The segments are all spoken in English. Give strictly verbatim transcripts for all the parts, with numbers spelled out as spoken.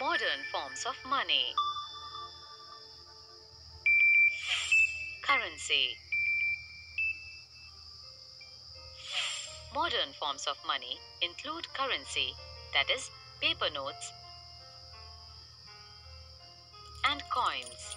modern forms of money. Currency. Modern forms of money include currency, that is, paper notes and coins.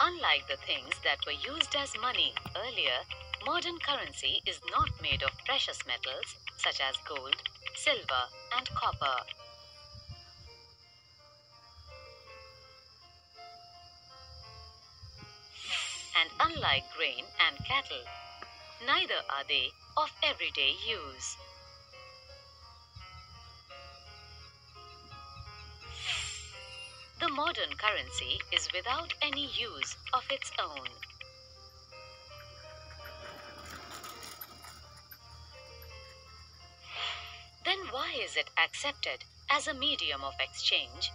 Unlike the things that were used as money earlier, modern currency is not made of precious metals such as gold, silver, and copper. And unlike grain and cattle, neither are they of everyday use. The modern currency is without any use of its own. Then why is it accepted as a medium of exchange?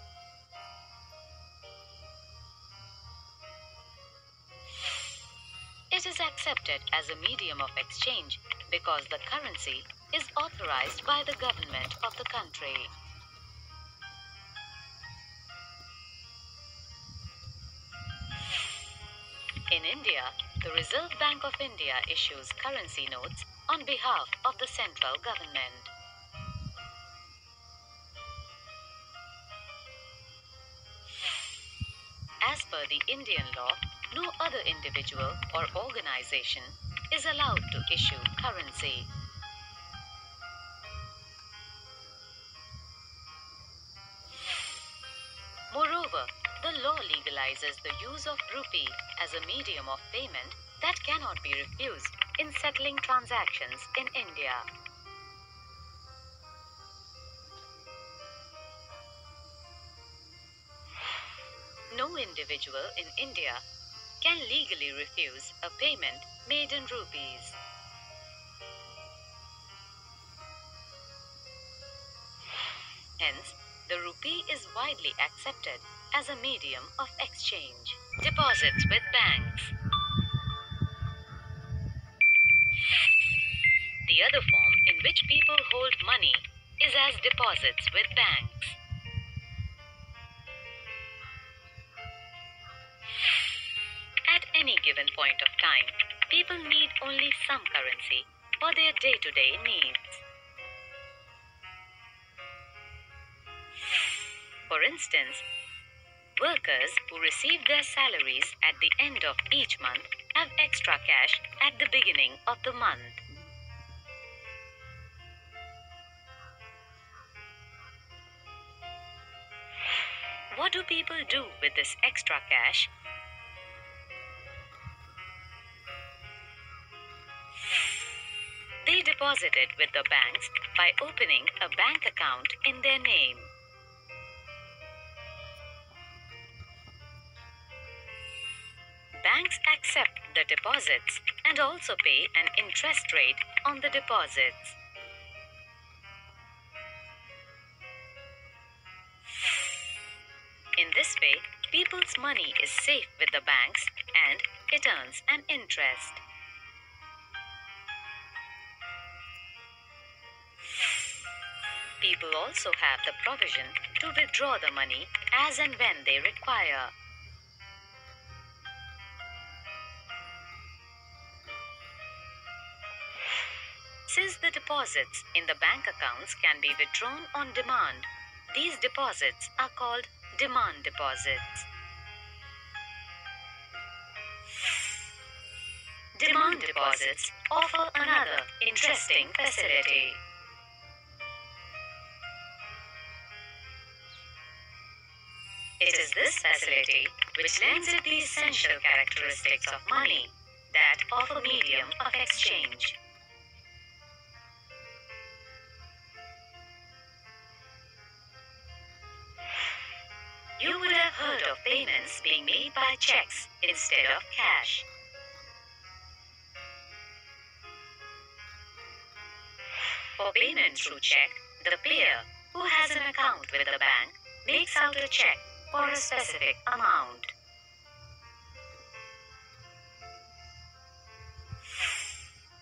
It is accepted as a medium of exchange because the currency is authorized by the government of the country. In India, the Reserve Bank of India issues currency notes on behalf of the central government. As per the Indian law, no other individual or organization is allowed to issue currency. Moreover, the law legalizes the use of rupee as a medium of payment that cannot be refused in settling transactions in India. No individual in India can legally refuse a payment made in rupees. Hence, the rupee is widely accepted as a medium of exchange. Deposits with banks. The other form in which people hold money is as deposits with banks. At any given point of time, people need only some currency for their day-to-day needs. For instance, workers who receive their salaries at the end of each month have extra cash at the beginning of the month. What do people do with this extra cash? They deposit it with the banks by opening a bank account in their name. Banks accept the deposits and also pay an interest rate on the deposits. In this way, people's money is safe with the banks and it earns an interest. People also have the provision to withdraw the money as and when they require. Since the deposits in the bank accounts can be withdrawn on demand, these deposits are called demand deposits. Demand deposits offer another interesting facility. It is this facility which lends it the essential characteristics of money, that of a medium of exchange. You would have heard of payments being made by checks instead of cash. For payment through check, the payer, who has an account with the bank, makes out a check for a specific amount.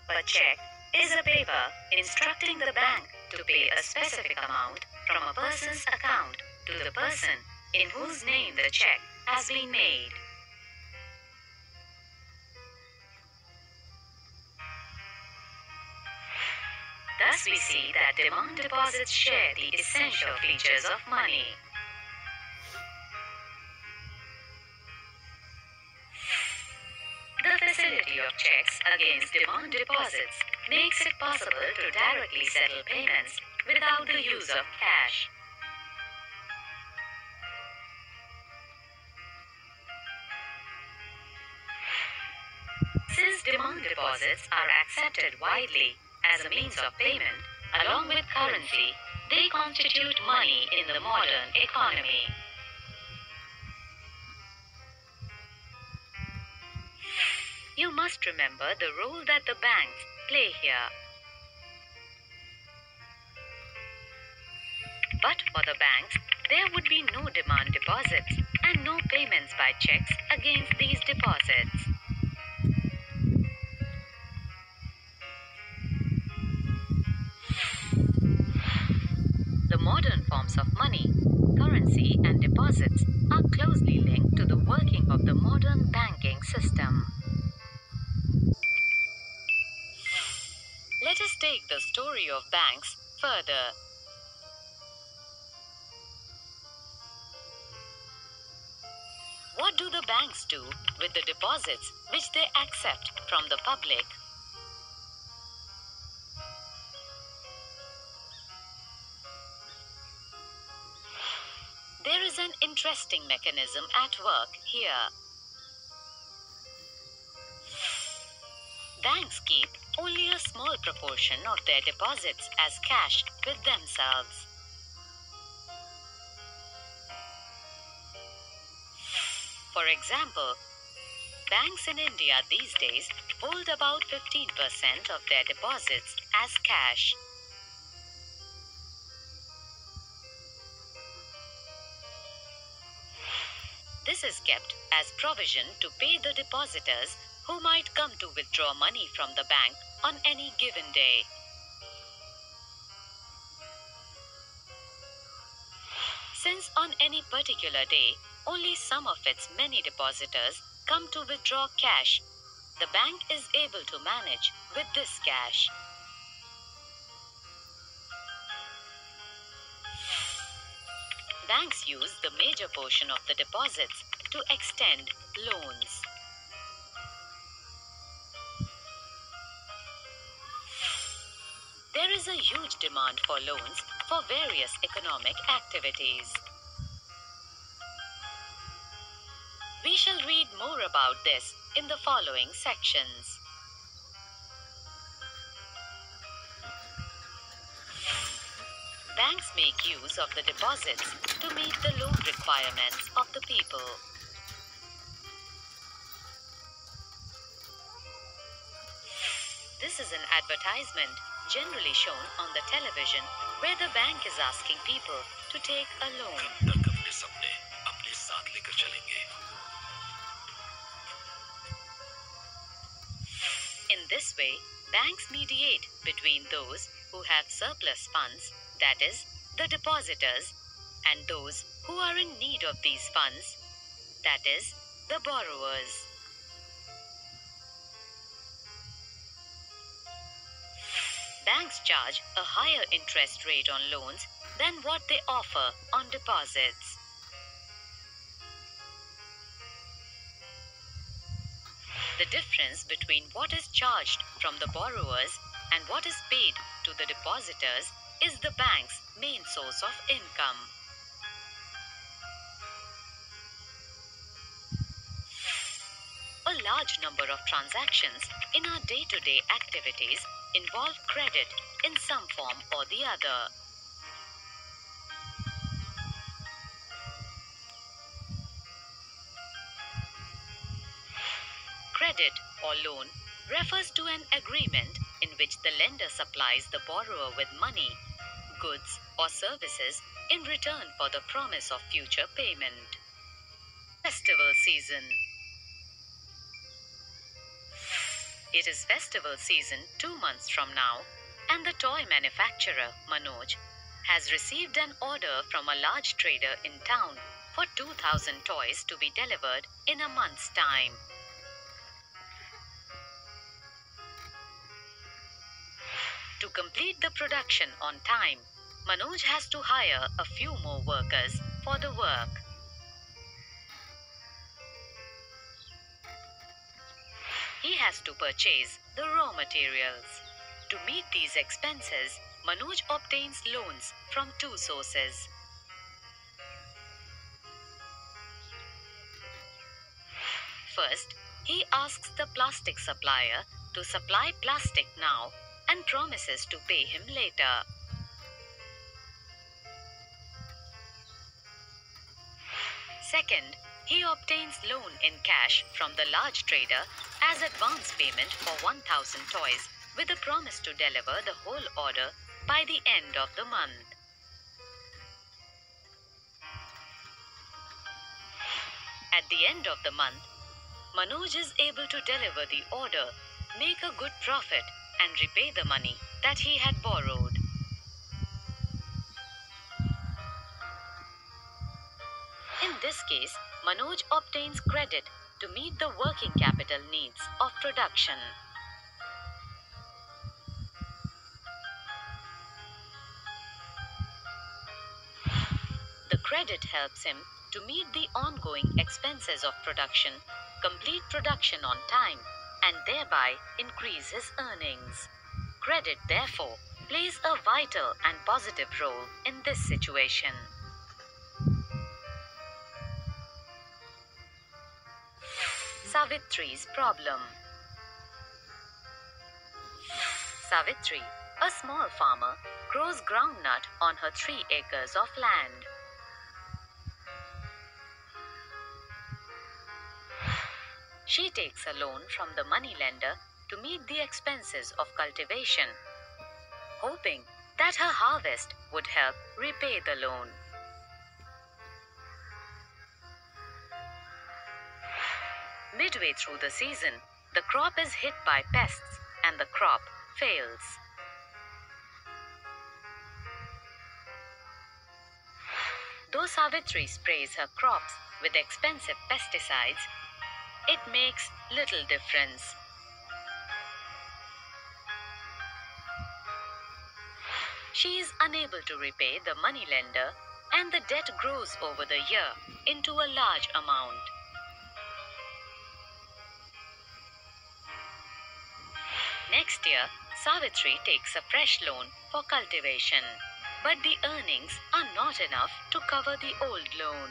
A check is a paper instructing the bank to pay a specific amount from a person's account to the person in whose name the check has been made. Thus we see that demand deposits share the essential features of money. The facility of checks against demand deposits makes it possible to directly settle payments without the use of cash. Since demand deposits are accepted widely as a means of payment, along with currency, they constitute money in the modern economy. You must remember the role that the banks play here. But for the banks, there would be no demand deposits and no payments by checks against these deposits. Modern forms of money, currency, and deposits are closely linked to the working of the modern banking system. Let us take the story of banks further. What do the banks do with the deposits which they accept from the public? There is an interesting mechanism at work here. Banks keep only a small proportion of their deposits as cash with themselves. For example, banks in India these days hold about fifteen percent of their deposits as cash. This is kept as provision to pay the depositors who might come to withdraw money from the bank on any given day. Since on any particular day, only some of its many depositors come to withdraw cash, the bank is able to manage with this cash. Banks use the major portion of the deposits to extend loans. There is a huge demand for loans for various economic activities. We shall read more about this in the following sections. Banks make use of the deposits to meet the loan requirements of the people. This is an advertisement generally shown on the television where the bank is asking people to take a loan. In this way, banks mediate between those who have surplus funds, that is, the depositors, and those who are in need of these funds, that is, the borrowers. Banks charge a higher interest rate on loans than what they offer on deposits. The difference between what is charged from the borrowers and what is paid to the depositors is the bank's main source of income. A large number of transactions in our day-to-day activities involve credit in some form or the other. Credit or loan refers to an agreement in which the lender supplies the borrower with money, goods, or services in return for the promise of future payment. Festival season. It is festival season two months from now, and the toy manufacturer, Manoj, has received an order from a large trader in town for two thousand toys to be delivered in a month's time. To complete the production on time, Manoj has to hire a few more workers for the work. He has to purchase the raw materials. To meet these expenses, Manoj obtains loans from two sources. First, he asks the plastic supplier to supply plastic now and promises to pay him later. Second, he obtains loan in cash from the large trader as advance payment for one thousand toys with a promise to deliver the whole order by the end of the month. At the end of the month, Manoj is able to deliver the order, make a good profit, and repay the money that he had borrowed. In this case, Manoj obtains credit to meet the working capital needs of production. The credit helps him to meet the ongoing expenses of production, complete production on time, and thereby increase his earnings. Credit, therefore, plays a vital and positive role in this situation. Savitri's problem. Savitri, a small farmer, grows groundnut on her three acres of land. She takes a loan from the moneylender to meet the expenses of cultivation, hoping that her harvest would help repay the loan. Midway through the season, the crop is hit by pests and the crop fails. Though Savitri sprays her crops with expensive pesticides, it makes little difference. She is unable to repay the moneylender, and the debt grows over the year into a large amount. Next year, Savitri takes a fresh loan for cultivation, but the earnings are not enough to cover the old loan.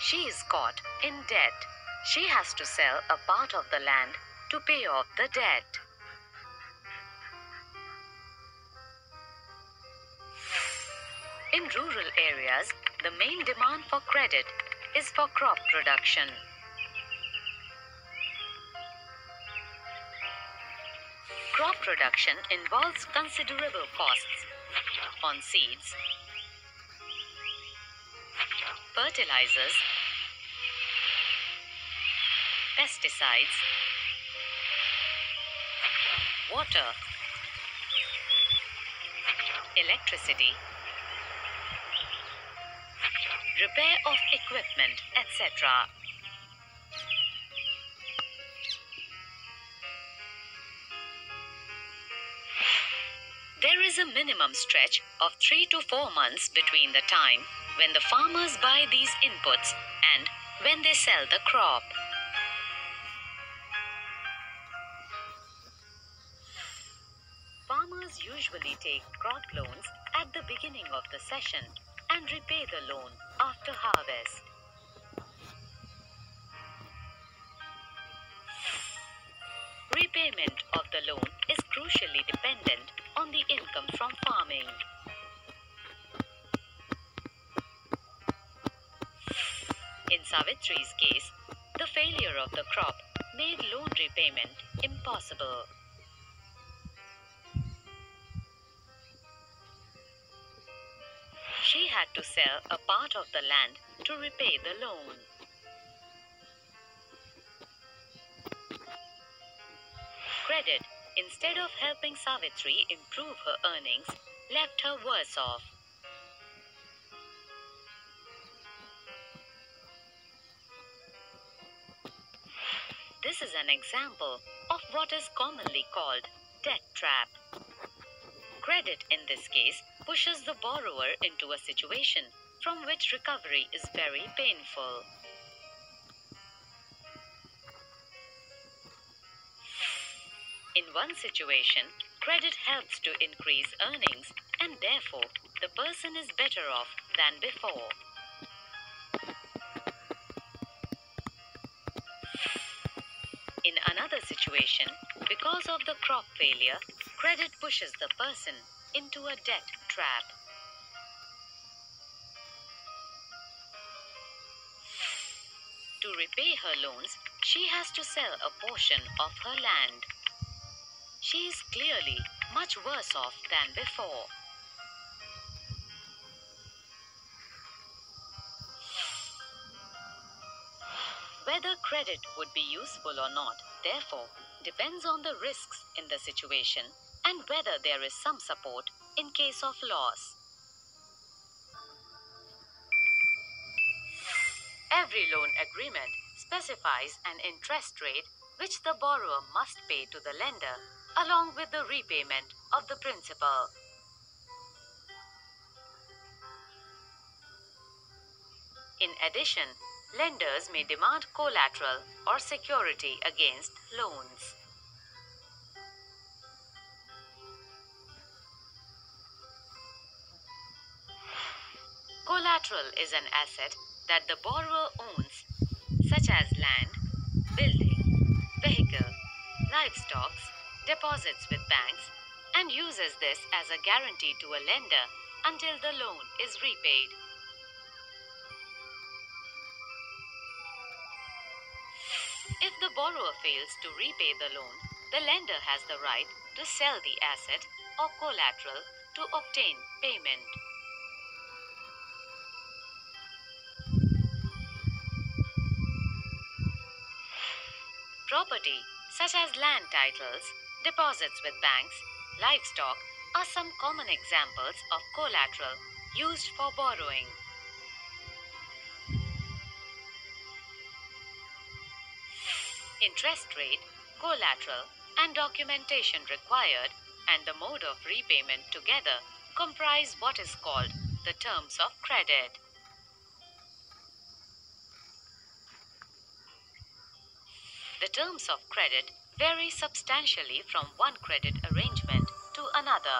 She is caught in debt. She has to sell a part of the land to pay off the debt. In rural areas, the main demand for credit is for crop production. Crop production involves considerable costs on seeds, fertilizers, pesticides, water, electricity, repair of equipment, et cetera. There is a minimum stretch of three to four months between the time when the farmers buy these inputs and when they sell the crop. Farmers usually take crop loans at the beginning of the session and repay the loan after harvest. Repayment of the loan is crucially dependent on the income from farming. In Savitri's case, the failure of the crop made loan repayment impossible. She had to sell a part of the land to repay the loan. credit, instead of helping Savitri improve her earnings, left her worse off. This is an example of what is commonly called debt trap. Credit in this case pushes the borrower into a situation from which recovery is very painful. In one situation, credit helps to increase earnings and therefore the person is better off than before. In another situation, because of the crop failure, credit pushes the person into a debt trap. To repay her loans, she has to sell a portion of her land. She is clearly much worse off than before. Whether credit would be useful or not, therefore, depends on the risks in the situation and whether there is some support in case of loss. Every loan agreement specifies an interest rate which the borrower must pay to the lender along with the repayment of the principal. In addition, lenders may demand collateral or security against loans. Collateral is an asset that the borrower owns, such as land, building, vehicle, livestock, deposits with banks, and uses this as a guarantee to a lender until the loan is repaid. If the borrower fails to repay the loan, the lender has the right to sell the asset or collateral to obtain payment. Property such as land titles, deposits with banks, livestock are some common examples of collateral used for borrowing. Interest rate, collateral, and documentation required, and the mode of repayment together comprise what is called the terms of credit. The terms of credit vary substantially from one credit arrangement to another.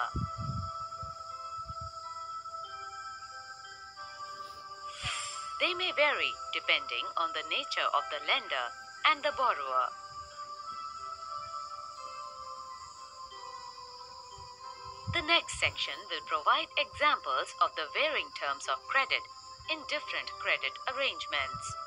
They may vary depending on the nature of the lender and the borrower. The next section will provide examples of the varying terms of credit in different credit arrangements.